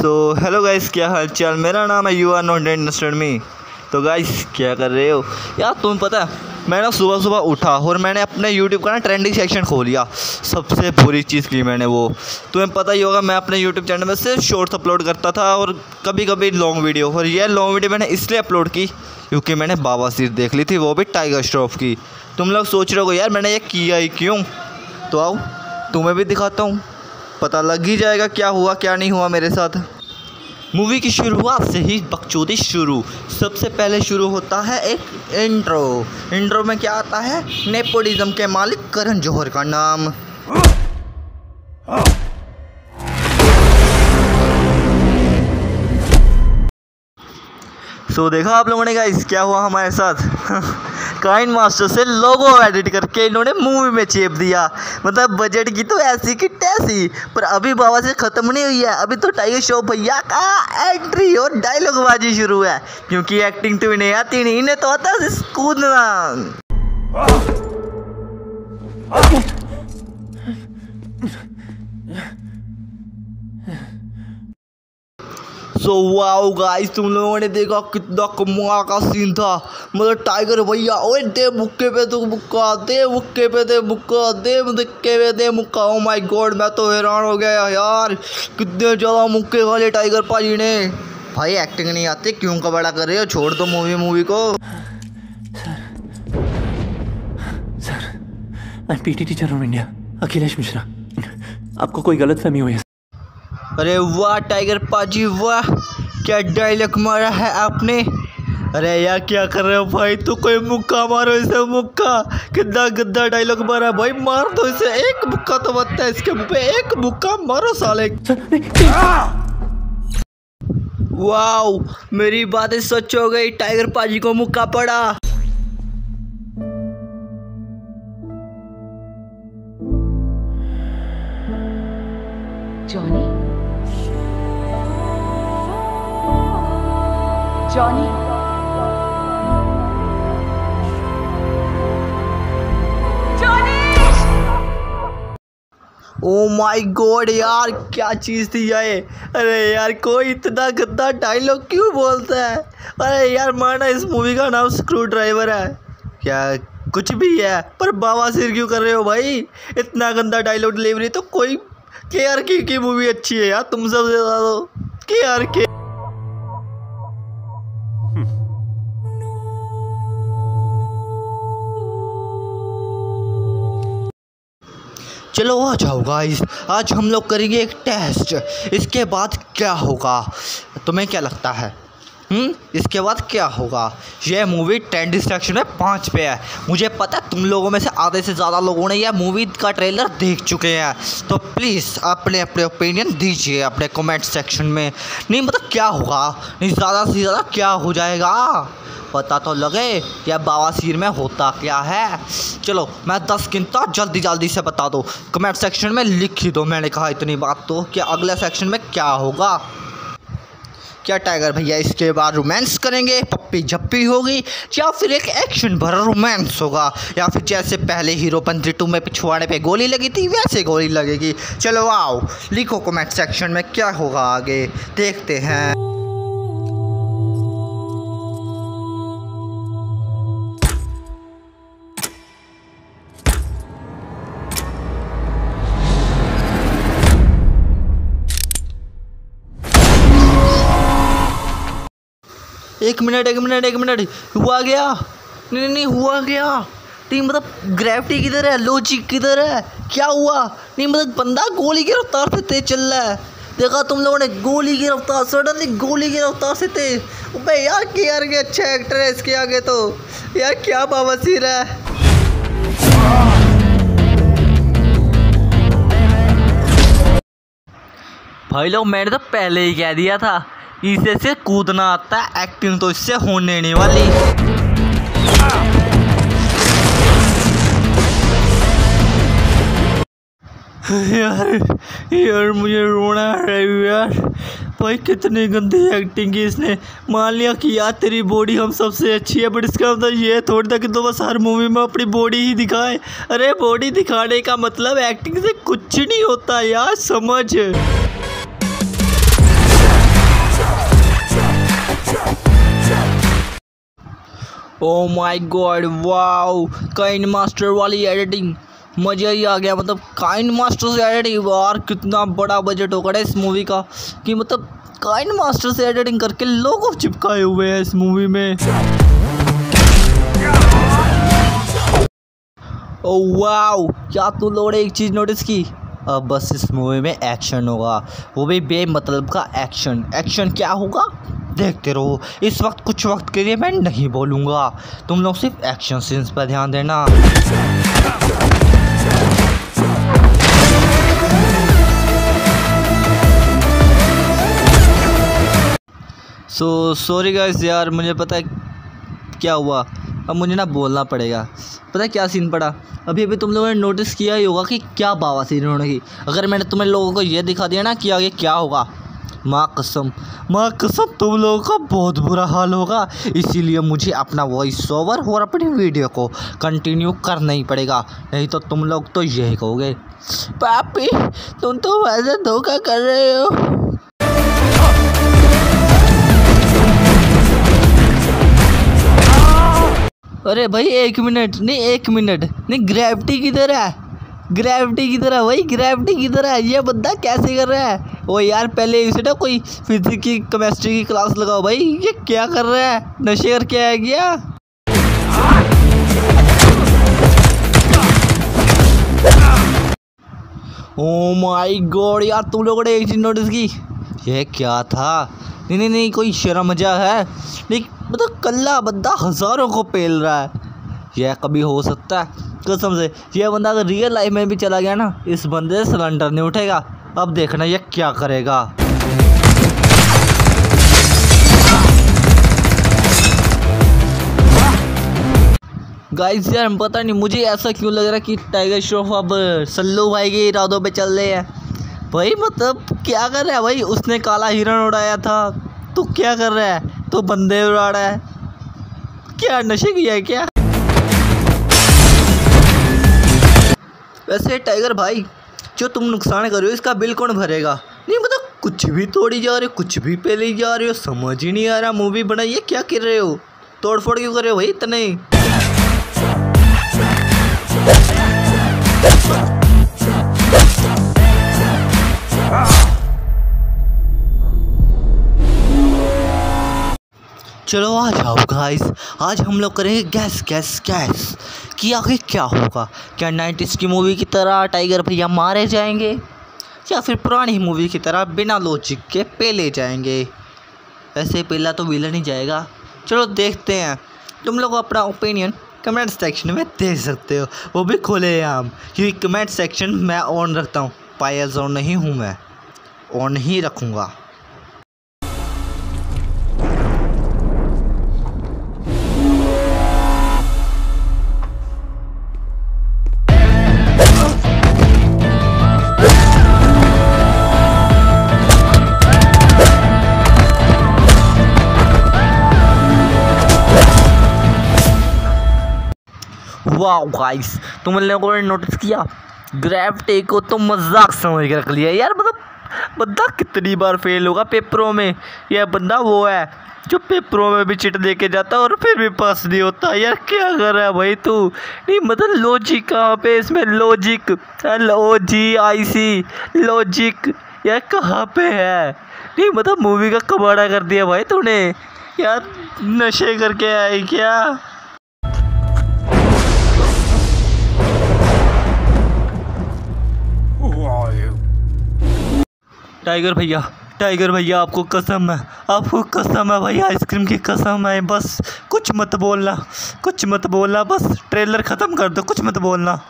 So hello guys, क्या हाल चाल। मेरा नाम है you are not interested me. तो गाइस क्या कर रहे हो यार तुम। पता है मैं ना सुबह सुबह उठा और मैंने अपने YouTube का ना ट्रेंडिंग सेक्शन खोल लिया। सबसे बुरी चीज़ की मैंने वो, तुम्हें पता ही होगा मैं अपने YouTube चैनल में सिर्फ शॉर्ट्स अपलोड करता था और कभी कभी लॉन्ग वीडियो। और यह लॉन्ग वीडियो मैंने इसलिए अपलोड की क्योंकि मैंने बाबासीर देख ली थी, वो भी टाइगर श्रॉफ की। तुम लोग सोच रहे हो यार मैंने ये किया ही क्यों, तो आओ तुम्हें भी दिखाता हूँ, पता लग ही जाएगा क्या हुआ क्या नहीं हुआ मेरे साथ। मूवी की शुरुआत से ही बकचोदी शुरू। सबसे पहले शुरू होता है एक इंट्रो में क्या आता है, नेपोटिज्म के मालिक करण जौहर का नाम। सो देखा आप लोगों ने गाइस क्या हुआ हमारे साथ। काइन मास्टर से लोगो एडिट करके इन्होंने मूवी में चेप दिया। मतलब बजट की तो ऐसी की तैसी, पर अभी बाबा से ख़त्म नहीं हुई है। अभी तो टाइगर श्रॉफ भैया का एंट्री और डायलॉगबाजी शुरू है, क्योंकि एक्टिंग तो इन्हें आती नहीं, इन्हें तो आता है कूदना। सो वाओ गाइस, तुम लोगों ने देखा कितना कमाल का सीन था। मतलब टाइगर भैया ओए दे मुक्के पे तो मुक्का, दे मुक्के पे दे मुक्का, दे मुक्के पे दे मुक्का। ओ माय गॉड, मैं तो हैरान हो गया यार, कितने ज़्यादा मुक्के वाले टाइगर पाजी ने। भाई एक्टिंग नहीं आती क्यों का बड़ा कर रहे हो, छोड़ दो मूवी को। सर मैं पीटी टीचर हूँ इंडिया, अखिलेश मिश्रा। आपको कोई गलतफहमी हुई है। अरे वाह टाइगर पाजी वाह, क्या डायलॉग मारा है आपने। अरे यार क्या कर रहे हो भाई, तो कोई मुक्का मारो इसे, मुक्का। कितना गद्दा डायलॉग मारा भाई, मार दो इसे, एक मुक्का तो बनता है इसके मुँह पे, एक मुक्का मारो साले। वाह मेरी बातें सच हो गई, टाइगर पाजी को मुक्का पड़ा। जॉनी ओ माय गॉड यार, क्या चीज़ थी ये। अरे यार कोई इतना गंदा डायलॉग क्यों बोलता है। अरे यार माना इस मूवी का नाम स्क्रू ड्राइवर है क्या, कुछ भी है, पर बाबासीर क्यों कर रहे हो भाई। इतना गंदा डायलॉग डिलीवरी तो कोई KRK की मूवी अच्छी है यार, तुम सबसे ज़्यादा KRK। चलो आ जाओ गाइस, आज हम लोग करेंगे एक टेस्ट, इसके बाद क्या होगा तुम्हें क्या लगता है। इसके बाद क्या होगा। यह मूवी ट्रेंडिंग सेक्शन में 5 पे है। मुझे पता है तुम लोगों में से आधे से ज़्यादा लोगों ने यह मूवी का ट्रेलर देख चुके हैं, तो प्लीज़ अपने अपने ओपिनियन दीजिए अपने कमेंट सेक्शन में। नहीं मतलब क्या होगा, नहीं ज़्यादा से ज़्यादा क्या हो जाएगा, पता तो लगे या बाबासीर में होता क्या है। चलो मैं 10 गिनता, जल्दी जल्दी से बता दो, कमेंट सेक्शन में लिख ही दो। मैंने कहा इतनी बात तो, क्या अगले सेक्शन में क्या होगा। क्या टाइगर भैया इसके बाद रोमांस करेंगे, पप्पी झप्पी होगी, या फिर एक एक्शन भरा रोमांस होगा, या फिर जैसे पहले हीरो पंथी 2 में पिछवाड़े पे गोली लगी थी वैसे गोली लगेगी। चलो आओ लिखो कमेंट सेक्शन में क्या होगा आगे, देखते हैं। एक मिनट हुआ गया, नहीं हुआ गया, नहीं मतलब ग्रेविटी किधर है, लॉजिक किधर है, क्या हुआ नहीं। मतलब बंदा गोली की रफ्तार से तेज चल रहा है, देखा तुम लोगों ने, गोली की रफ्तार, सडनली गोली की रफ्तार से तेज। भाई यार KRK अच्छा एक्टर है, इसके आगे तो यार क्या बावसीर है। भाई लोग मैंने तो पहले ही कह दिया था इसे से कूदना आता है, एक्टिंग तो इससे होने नहीं वाली। यार मुझे रोना आ रहा है यार, भाई कितनी गंदी एक्टिंग की इसने। मान लिया कि यार तेरी बॉडी हम सबसे अच्छी है, बट इसका मतलब ये थोड़ी था कि तो बस हर मूवी में अपनी बॉडी ही दिखाए। अरे बॉडी दिखाने का मतलब एक्टिंग से कुछ नहीं होता यार, समझ। Oh my god, wow kind master वाली एडिटिंग, मज़ा ही आ गया। मतलब काइंड मास्टर से एडिटिंग, यार कितना बड़ा बजट होगा इस मूवी का कि मतलब काइंड मास्टर से एडिटिंग करके लोगों चिपकाए हुए हैं इस मूवी में। ओ वाओ, क्या तुम लोगों ने एक चीज़ नोटिस की? अब बस इस मूवी में एक्शन होगा, वो भी बेमतलब का एक्शन। एक्शन क्या होगा देखते रहो। इस वक्त कुछ वक्त के लिए मैं नहीं बोलूँगा, तुम लोग सिर्फ एक्शन सीन्स पर ध्यान देना। सॉरी गाइस, यार मुझे पता है क्या हुआ, अब मुझे ना बोलना पड़ेगा। पता है क्या सीन पड़ा? अभी तुम लोगों ने नोटिस किया ही होगा कि क्या बावा सीन उन्होंने की। अगर मैंने तुम्हें लोगों को ये दिखा दिया ना कि आगे क्या होगा, माँ कसम तुम लोगों का बहुत बुरा हाल होगा। इसीलिए मुझे अपना वॉइस ओवर और अपनी वीडियो को कंटिन्यू करना ही पड़ेगा, नहीं तो तुम लोग तो यही कहोगे, पापी तुम तो वैसे धोखा कर रहे हो। अरे भाई एक मिनट नहीं, ग्रेविटी की तरह वही ग्रेविटी की तरह ये बंदा कैसे कर रहा है? ओ यार पहले इसे ना कोई फिजिक्स की केमिस्ट्री की क्लास लगाओ भाई, ये क्या कर रहा है? नशे करके आ गया। ओ माय गॉड, यार तुम लोगों ने एक चीज़ नोटिस की? ये क्या था? नहीं कोई शर्म मजा है नहीं, मतलब कल्ला बंदा हज़ारों को पेल रहा है। यह कभी हो सकता है? कसम से यह बंदा अगर रियल लाइफ में भी चला गया ना, इस बंदे से सिलेंडर नहीं उठेगा। अब देखना यह क्या करेगा। गाइस यार पता नहीं मुझे ऐसा क्यों लग रहा है कि टाइगर श्रॉफ अब सल्लू भाई के इरादों पे चल रहे हैं भाई। मतलब क्या कर रहा है भाई? उसने काला हिरण उड़ाया था तो क्या कर रहा है? तो बंदे उड़ा रहा है क्या? नशे किया है क्या? वैसे टाइगर भाई, जो तुम नुकसान कर रहे हो इसका बिल कौन भरेगा? नहीं मतलब कुछ भी तोड़ी जा रहे हो, कुछ भी पेली जा रहे हो, समझ ही नहीं आ रहा मूवी बनाई है, क्या कर रहे हो? तोड़ फोड़ क्यों कर रहे हो भाई इतने? चलो आ जाओ गाइस, आज हम लोग करेंगे गैस कि आगे क्या होगा। क्या 90s की मूवी की तरह टाइगर भैया मारे जाएंगे, या फिर पुरानी मूवी की तरह बिना लॉजिक के पेले जाएंगे? वैसे पेला तो विलन ही जाएगा। चलो देखते हैं। तुम लोग अपना ओपिनियन कमेंट सेक्शन में दे सकते हो, वो भी खुलेआम, क्योंकि कमेंट सेक्शन मैं ऑन रखता हूँ। पायस ऑन नहीं हूँ मैं, ऑन ही रखूँगा। वाह गाइस, तुम लोगों ने नोटिस किया? ग्रेविटी को तो मजाक समझ के रख लिया यार। मतलब बंदा कितनी बार फेल होगा पेपरों में? यह बंदा वो है जो पेपरों में भी चिट दे के जाता और फिर भी पास नहीं होता। यार क्या कर रहा है भाई तू? नहीं मतलब लॉजिक कहाँ पे इसमें? लॉजिक LOGIC लॉजिक यार कहाँ पे है? नहीं मतलब मूवी का कबाड़ा कर दिया भाई तूने। यार नशे करके आए क्या? टाइगर भैया आपको कसम है भैया, आइसक्रीम की कसम है। बस कुछ मत बोलना, बस ट्रेलर ख़त्म कर दो, कुछ मत बोलना।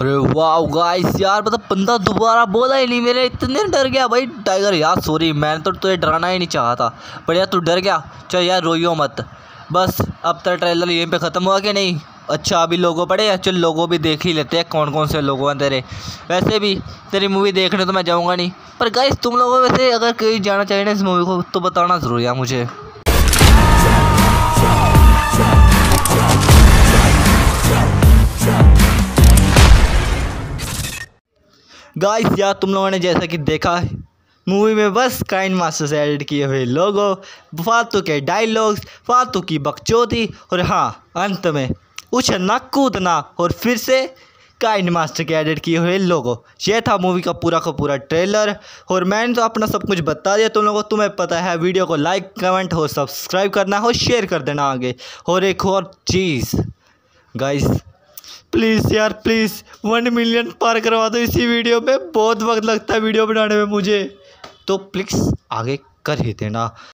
अरे वाह गाइस, यार मतलब बंदा दोबारा बोला ही नहीं, मेरे इतने डर गया भाई। टाइगर यार सॉरी, मैंने तो तुझे डराना ही नहीं चाहा था, पर यार तू डर गया। चल यार रोइयो मत, बस अब तेरा ट्रेलर यहीं पे ख़त्म हुआ कि नहीं? अच्छा अभी लोगों पड़े हैं, चल लोगों भी देख ही लेते हैं कौन कौन से लोगों हैं तेरे। वैसे भी तेरी मूवी देखने तो मैं जाऊँगा नहीं, पर गाइस तुम लोगों वैसे अगर कहीं जाना चाहिए ना इस मूवी को तो बताना ज़रूर यार मुझे। गाइस यार तुम लोगों ने जैसा कि देखा मूवी में बस काइन मास्टर से एडिट किए हुए लोगो, फालतू के डायलॉग्स, फालतू की बकचोदी और हाँ अंत में उछलना कूदना और फिर से काइन मास्टर के एडिट किए हुए लोगो। ये था मूवी का पूरा ट्रेलर और मैंने तो अपना सब कुछ बता दिया तुम लोगों को। तुम्हें पता है वीडियो को लाइक कमेंट और सब्सक्राइब करना और शेयर कर देना आगे। और एक और चीज़ गाइस, प्लीज़ यार प्लीज़ 1 मिलियन पार करवा दो इसी वीडियो में। बहुत वक्त लगता है वीडियो बनाने में मुझे, तो प्लीज़ आगे कर ही देना।